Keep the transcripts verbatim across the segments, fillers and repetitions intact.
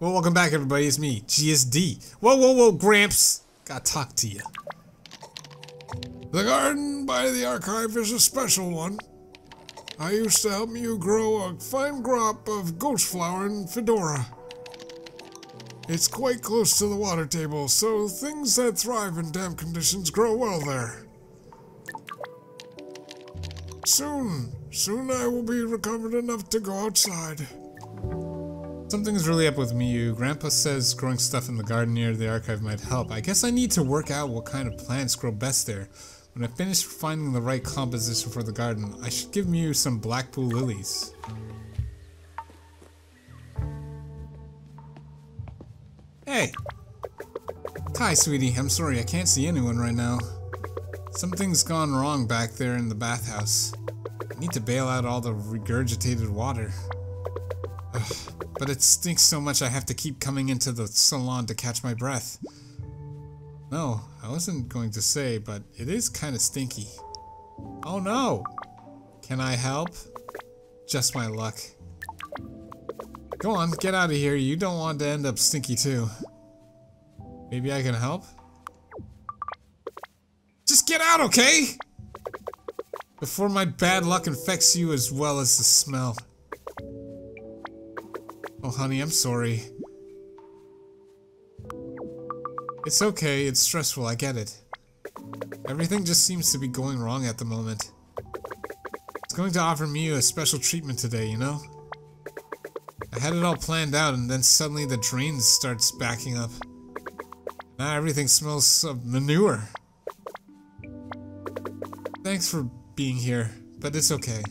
Well, welcome back, everybody. It's me, G S D. Whoa, whoa, whoa, Gramps. Gotta talk to you. The garden by the archive is a special one. I used to help Miu grow a fine crop of Ghostflower and Fedora. It's quite close to the water table, so things that thrive in damp conditions grow well there. Soon, soon I will be recovered enough to go outside. Something's really up with Miu. Grandpa says growing stuff in the garden near the archive might help. I guess I need to work out what kind of plants grow best there. When I finish finding the right composition for the garden, I should give Miu some Blackpool lilies. Hey! Hi, sweetie. I'm sorry, I can't see anyone right now. Something's gone wrong back there in the bathhouse. I need to bail out all the regurgitated water. Ugh, but it stinks so much I have to keep coming into the salon to catch my breath. No, I wasn't going to say, but it is kind of stinky. Oh no! Can I help? Just my luck. Go on, get out of here. You don't want to end up stinky too. Maybe I can help? Just get out, okay? Before my bad luck infects you as well as the smell. Oh honey, I'm sorry. It's okay, it's stressful, I get it. Everything just seems to be going wrong at the moment. It's going to offer Miu a special treatment today, you know? I had it all planned out and then suddenly the drain starts backing up. Now everything smells of manure. Thanks for being here, but it's okay.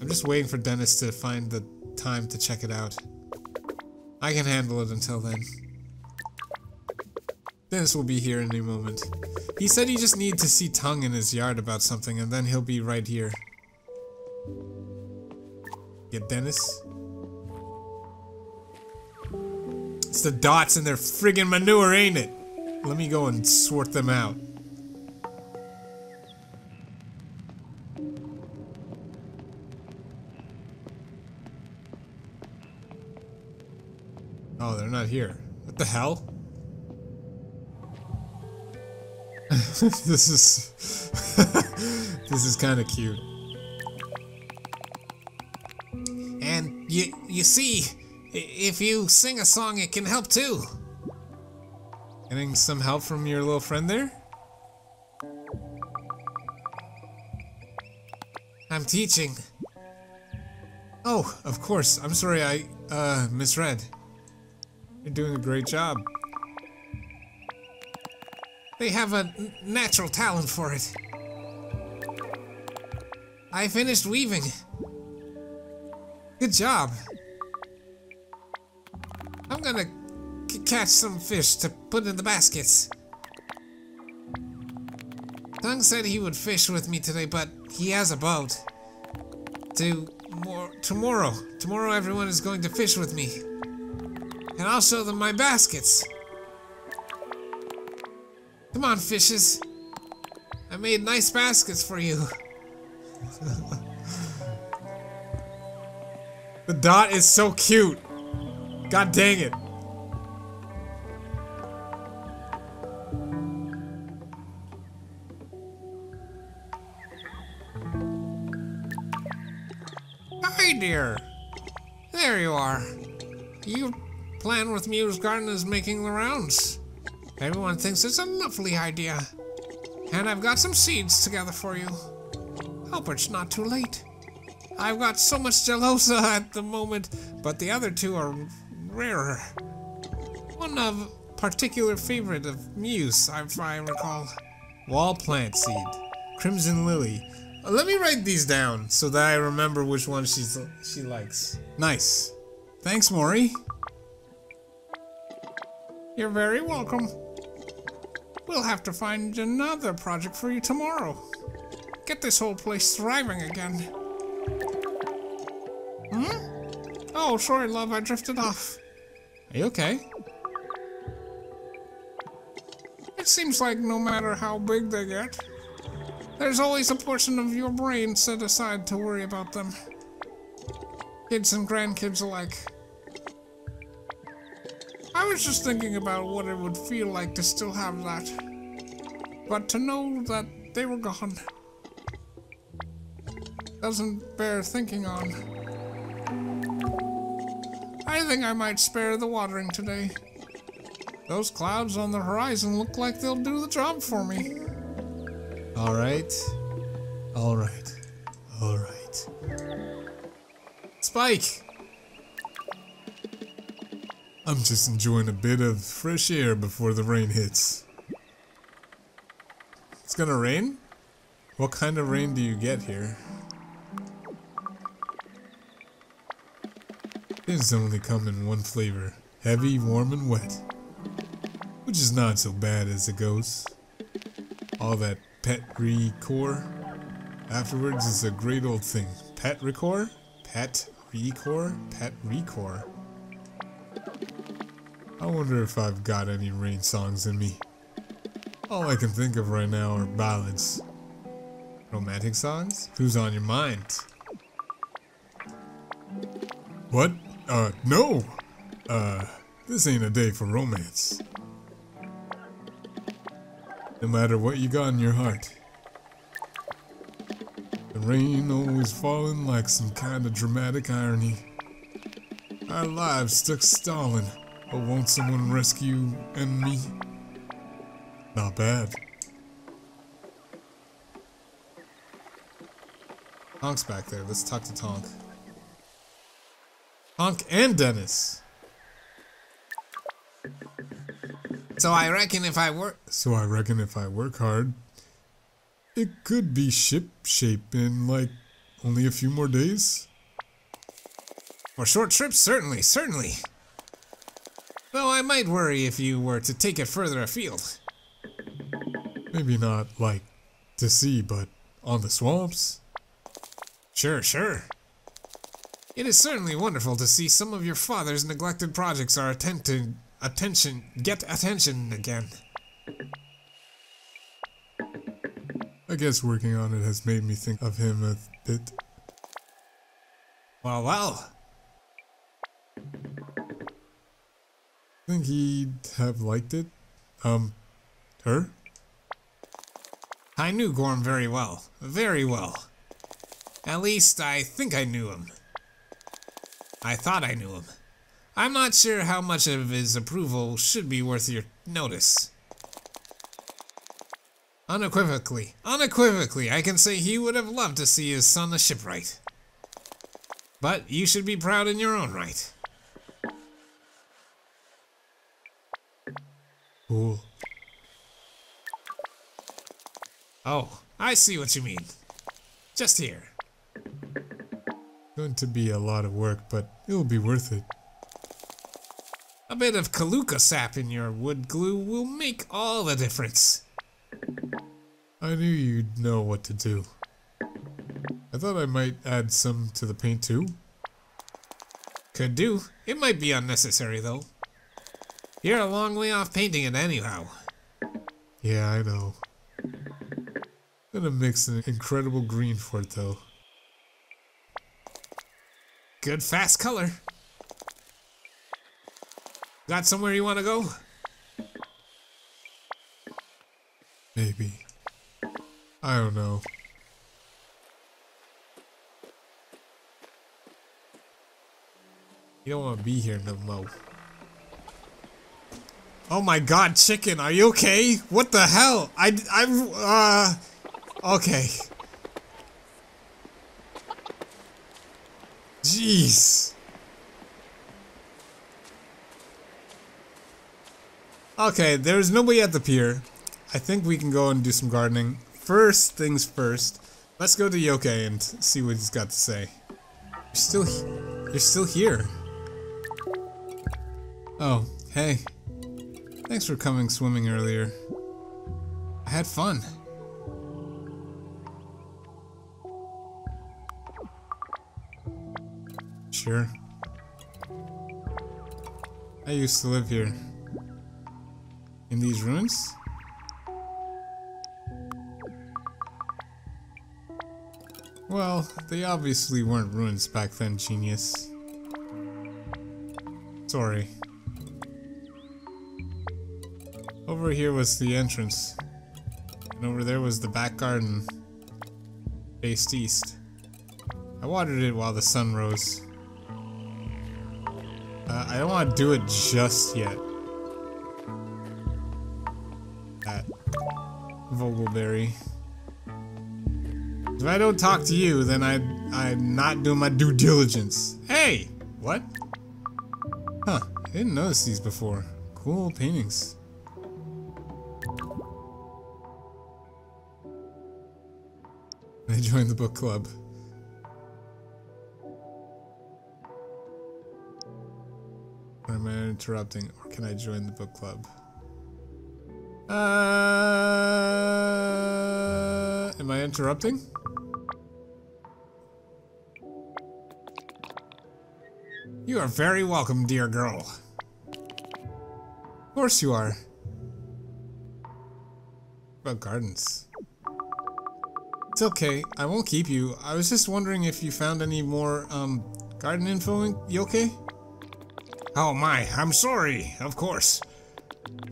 I'm just waiting for Dennis to find the time to check it out. I can handle it until then. Dennis will be here in a moment. He said he just needed to see Tongue in his yard about something and then he'll be right here. Yeah, Dennis? It's the dots in their friggin' manure, ain't it? Let me go and sort them out. Oh, they're not here. What the hell? This is... this is kind of cute. And you, you see, if you sing a song, it can help too. Getting some help from your little friend there? I'm teaching. Oh, of course. I'm sorry, I uh, misread. You're doing a great job. They have a natural talent for it. I finished weaving. Good job. I'm gonna c catch some fish to put in the baskets. Tung said he would fish with me today, but he has a boat. To more tomorrow. Tomorrow everyone is going to fish with me. And I'll show them my baskets. Come on, fishes. I made nice baskets for you. The dot is so cute. God dang it. Hi, dear. There you are. Your plan with Miu's garden is making the rounds. Everyone thinks it's a lovely idea. And I've got some seeds together for you. Hope it's not too late. I've got so much gelosa at the moment, but the other two are rarer. One of particular favorite of Miu's, if I recall. Wall plant seed. Crimson Lily. Uh, let me write these down so that I remember which one she's, she likes. Nice. Thanks, Maury. You're very welcome. We'll have to find another project for you tomorrow. Get this whole place thriving again. Hmm? Oh, sorry, love, I drifted off. Are you okay? It seems like no matter how big they get, there's always a portion of your brain set aside to worry about them. Kids and grandkids alike. I was just thinking about what it would feel like to still have that, but to know that they were gone doesn't bear thinking on. I think I might spare the watering today. Those clouds on the horizon look like they'll do the job for me. Alright. Alright. Alright. Spike! I'm just enjoying a bit of fresh air before the rain hits. It's gonna rain? What kind of rain do you get here? It's only come in one flavor. Heavy, warm, and wet. Which is not so bad as it goes. All that petrichor afterwards is a great old thing. Petrichor? Petrichor? Petrichor. I wonder if I've got any rain songs in me. All I can think of right now are ballads. Romantic songs? Who's on your mind? What? Uh, no! Uh, this ain't a day for romance. No matter what you got in your heart. The rain always falling like some kind of dramatic irony. Our lives stuck stalling. Oh, won't someone rescue and me? Not bad. Tonk's back there. Let's talk to Tonk. Tonk and Dennis. So I reckon if I work. So I reckon if I work hard, it could be ship-shape in like only a few more days. For short trips, certainly, certainly. Though I might worry if you were to take it further afield. Maybe not, like, to sea, but on the swamps? Sure, sure. It is certainly wonderful to see some of your father's neglected projects are attentive, attention, get attention again. I guess working on it has made me think of him a bit. Well, well. Think he'd have liked it? Um, her? I knew Gorm very well. Very well. At least, I think I knew him. I thought I knew him. I'm not sure how much of his approval should be worth your notice. Unequivocally, unequivocally, I can say he would have loved to see his son a shipwright. But you should be proud in your own right. Cool. Oh, I see what you mean. Just here. Going to be a lot of work, but it'll be worth it. A bit of Kaluka sap in your wood glue will make all the difference. I knew you'd know what to do. I thought I might add some to the paint too. Could do. It might be unnecessary though. You're a long way off painting it anyhow. Yeah, I know. I'm gonna mix an incredible green for it though. Good fast color. Got somewhere you wanna go? Maybe. I don't know. You don't wanna be here no more. Oh my god, chicken, are you okay? What the hell? I, I, uh, okay. Jeez. Okay, there's nobody at the pier. I think we can go and do some gardening. First things first, let's go to Yoke and see what he's got to say. You're still, you're still here. Oh, hey. Thanks for coming swimming earlier. I had fun. Sure. I used to live here. In these ruins? Well, they obviously weren't ruins back then, genius. Sorry. Over here was the entrance. And over there was the back garden, faced east. I watered it while the sun rose. Uh, I don't want to do it just yet. That Vogelberry. If I don't talk to you, then I I'm not doing my due diligence. Hey, what? Huh? I didn't notice these before. Cool paintings. I joined the book club. Or am I interrupting? Or can I join the book club? Uh, am I interrupting? You are very welcome, dear girl. Of course you are. What about gardens? It's okay. I won't keep you. I was just wondering if you found any more, um, garden info. You okay? Oh my, I'm sorry. Of course.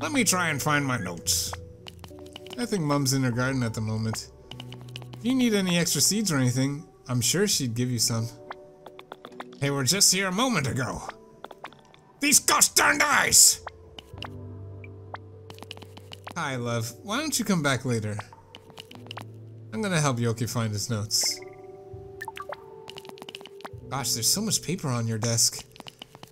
Let me try and find my notes. I think Mum's in her garden at the moment. If you need any extra seeds or anything, I'm sure she'd give you some. They were just here a moment ago. These gosh darned eyes! Hi, love. Why don't you come back later? I'm gonna help Yoki find his notes. Gosh, there's so much paper on your desk.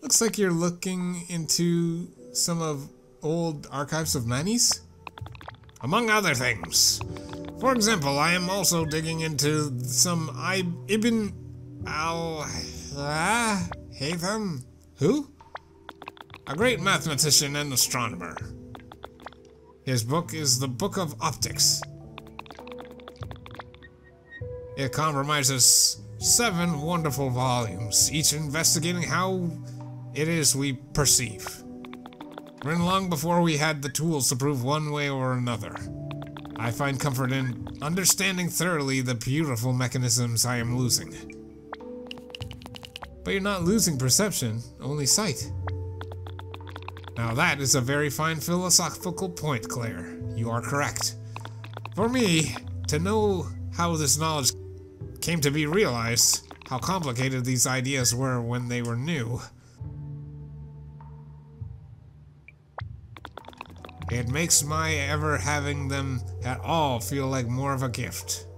Looks like you're looking into some of old archives of Manny's? Among other things. For example, I am also digging into some I Ibn al... Ah, Haytham. Who? A great mathematician and astronomer. His book is the Book of Optics. It comprises seven wonderful volumes, each investigating how it is we perceive. Written long before we had the tools to prove one way or another. I find comfort in understanding thoroughly the beautiful mechanisms I am losing. But you're not losing perception, only sight. Now that is a very fine philosophical point, Claire. You are correct. For me, to know how this knowledge came to be realized, how complicated these ideas were when they were new, it makes my ever having them at all feel like more of a gift.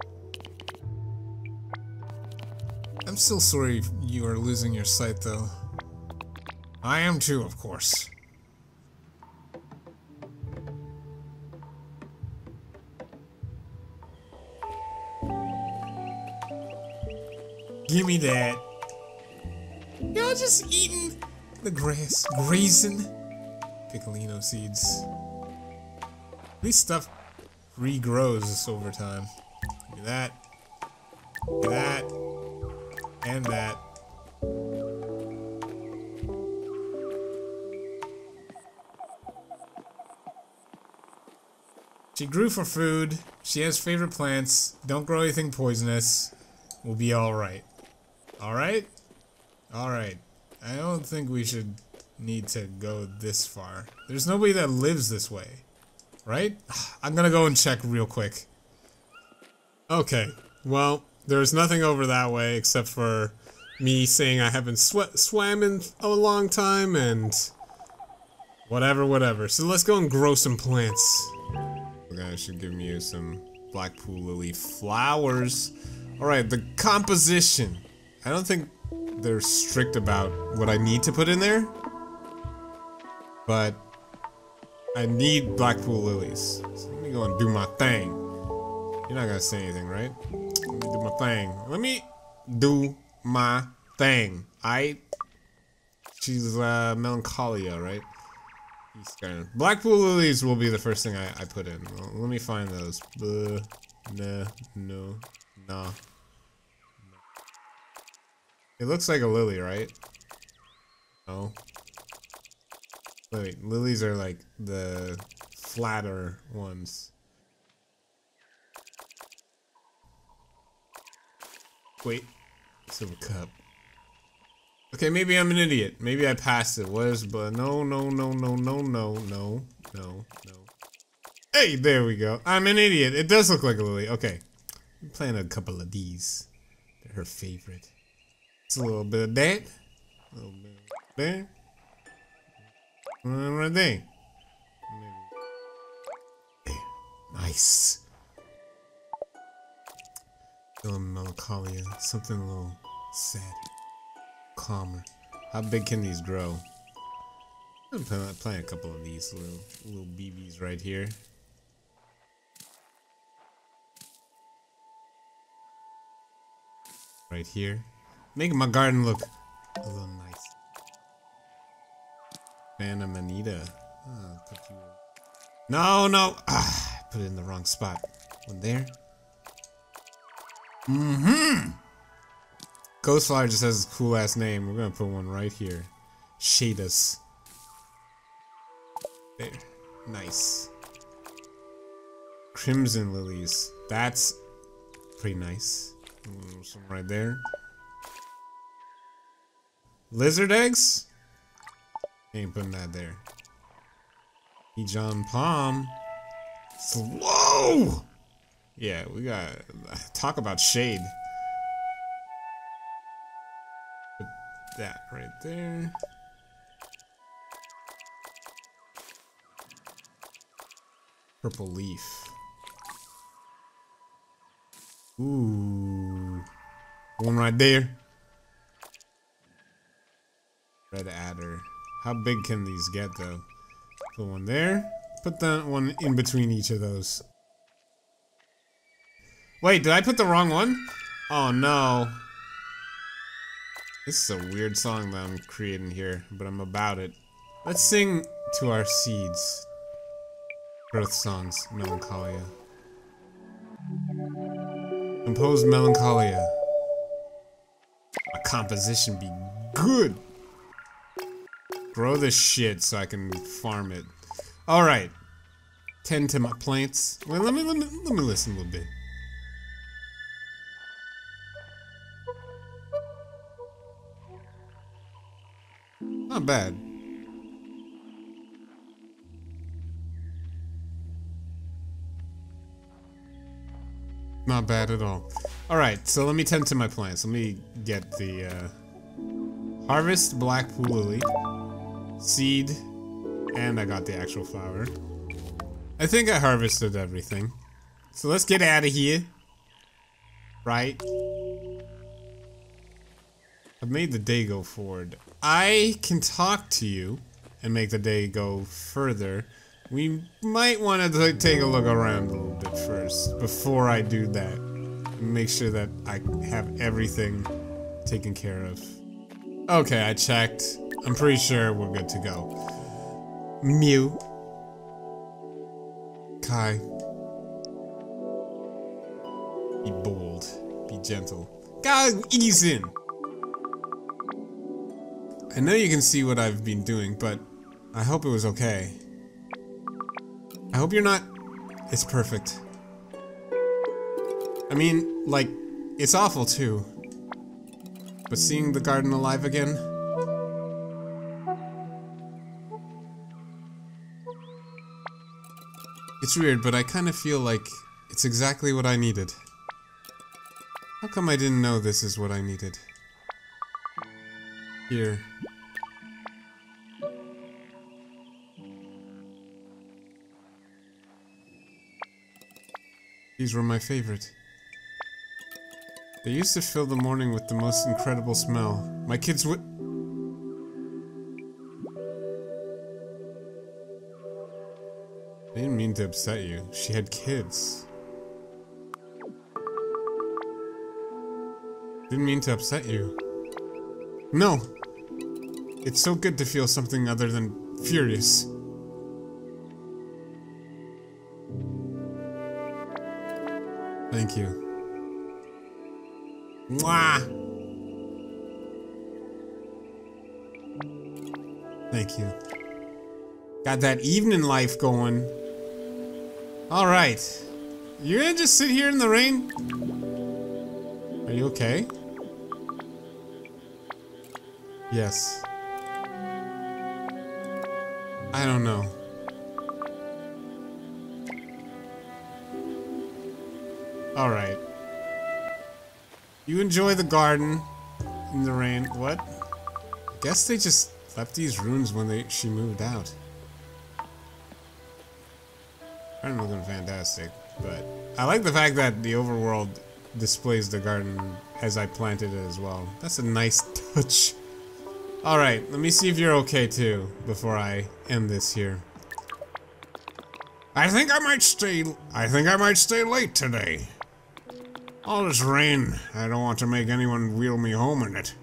I'm still sorry you are losing your sight, though. I am too, of course. Gimme that. Y'all just eating the grass, grazing Piccolino seeds. At least stuff regrows over time. Give me that. Give me that. And that. She grew for food. She has favorite plants. Don't grow anything poisonous. We'll be alright. Alright? Alright. I don't think we should need to go this far. There's nobody that lives this way. Right? I'm gonna go and check real quick. Okay. Well... there's nothing over that way except for me saying I haven't sw- swam in a long time and whatever, whatever. So let's go and grow some plants. The guy should give me some Blackpool lily flowers. Alright, the composition. I don't think they're strict about what I need to put in there, but I need Blackpool lilies. So let me go and do my thing. You're not gonna say anything, right? Let me do my thing. Let me do my thing. I. She's uh, Melancholia, right? Eastern. Blackpool lilies will be the first thing I, I put in. Well, let me find those. Buh, nah, no, nah. It looks like a lily, right? No. Wait, lilies are like the flatter ones. Wait, silver cup. Okay, maybe I'm an idiot. Maybe I passed it. What is but no no no no no no no no no Hey, there we go. I'm an idiot. It does look like a lily. Okay. I'm playing a couple of these. They're her favorite. It's a little bit of that. A little bit of that. One right there. There. Nice. A little melancholia. Something a little sad. Calmer. How big can these grow? I'm playing play a couple of these little, little B Bs right here. Right here. Making my garden look a little nice. Phantom Manita. Oh, put you... No, no! Ah, put it in the wrong spot. One there. Mm-hmm! Ghostflower just has this cool ass name. We're gonna put one right here. Shade us. There. Nice. Crimson lilies. That's pretty nice. Some right there. Lizard eggs? Ain't putting that there. Ejon Palm. Slow! Yeah, we got. Talk about shade. Put that right there. Purple leaf. Ooh. One right there. Red adder. How big can these get though? Put one there. Put that one in between each of those. Wait, did I put the wrong one? Oh no. This is a weird song that I'm creating here, but I'm about it. Let's sing to our seeds. Growth songs, Melancholia. Compose Melancholia. My composition be good. Grow this shit so I can farm it. All right. Tend to my plants. Wait, let me let me let me listen a little bit. Not bad. Not bad at all. Alright, so let me tend to my plants. Let me get the, uh... harvest Blackpool lily. Seed. And I got the actual flower. I think I harvested everything. So let's get out of here. Right? I've made the day go forward. I can talk to you and make the day go further. We might want to take a look around a little bit first, before I do that. Make sure that I have everything taken care of. Okay, I checked. I'm pretty sure we're good to go. Miu. Kai. Be bold. Be gentle. God, ease in! I know you can see what I've been doing, but I hope it was okay. I hope you're not... It's perfect. I mean, like, it's awful too. But seeing the garden alive again... It's weird, but I kind of feel like it's exactly what I needed. How come I didn't know this is what I needed? Here. These were my favorite. They used to fill the morning with the most incredible smell. My kids would... I didn't mean to upset you. She had kids. Didn't mean to upset you. No! It's so good to feel something other than furious. Thank you. Mwah! Thank you. Got that evening life going. Alright. You're gonna just sit here in the rain? Are you okay? Yes. I don't know. Alright. You enjoy the garden in the rain. What? I guess they just left these runes when they she moved out. Aren't looking fantastic, but I like the fact that the overworld displays the garden as I planted it as well. That's a nice touch. Alright, let me see if you're okay too before I end this here. I think I might stay I think I might stay late today. All this rain, I don't want to make anyone wheel me home in it.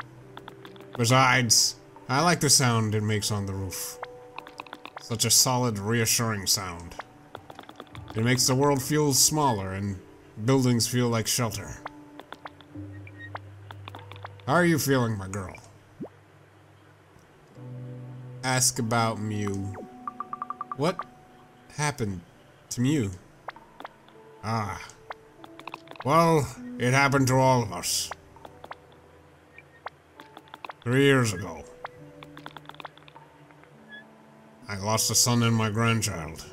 Besides, I like the sound it makes on the roof. Such a solid, reassuring sound. It makes the world feel smaller and buildings feel like shelter. How are you feeling, my girl? Ask about Miu. What happened to Miu? Ah. Well, it happened to all of us. Three years ago. I lost a son and my grandchild.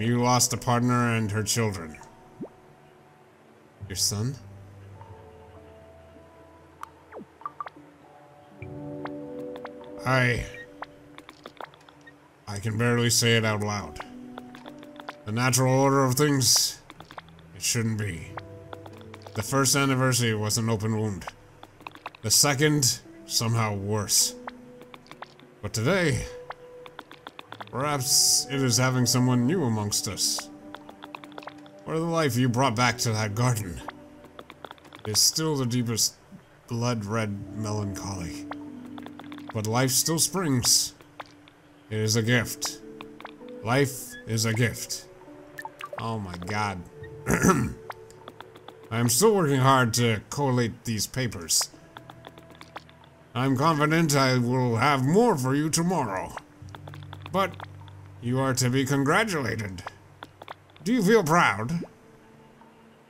Miu lost a partner and her children. Your son? I... I can barely say it out loud. The natural order of things... it shouldn't be. The first anniversary was an open wound. The second, somehow worse. But today... perhaps it is having someone new amongst us. Or the life you brought back to that garden. It is still the deepest blood-red melancholy. But life still springs. It is a gift. Life is a gift. Oh my god. I am still working hard to collate these papers. I'm confident I will have more for you tomorrow. But you are to be congratulated. Do you feel proud?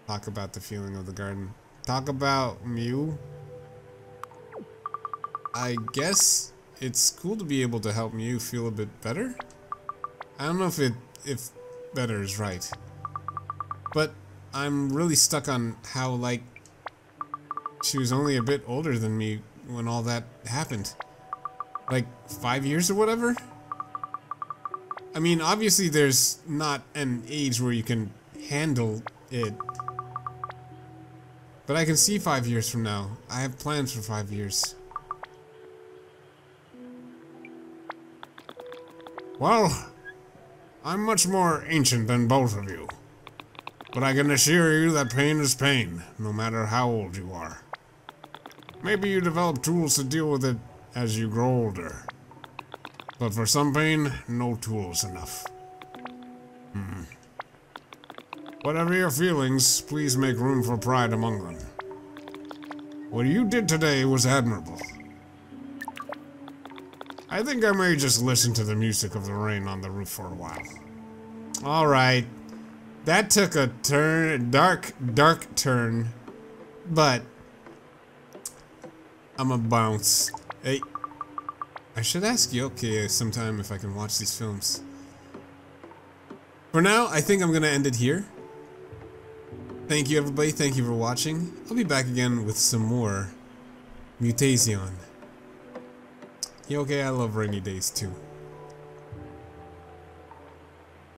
Talk about the feeling of the garden. Talk about Miu. I guess it's cool to be able to help Miu feel a bit better. I don't know if it if better is right. But I'm really stuck on how, like, she was only a bit older than me when all that happened. Like, five years or whatever? I mean, obviously there's not an age where you can handle it. But I can see five years from now. I have plans for five years. Well, I'm much more ancient than both of you, but I can assure you that pain is pain, no matter how old you are. Maybe you develop tools to deal with it as you grow older, but for some pain, no tools enough. Hmm. Whatever your feelings, please make room for pride among them. What you did today was admirable. I think I may just listen to the music of the rain on the roof for a while. Alright. That took a turn, dark, dark turn. But I'm a bounce. Hey, I should ask Yoki sometime if I can watch these films. For now, I think I'm gonna end it here. Thank you everybody, thank you for watching. I'll be back again with some more Mutazione. Yeah, okay, I love rainy days too.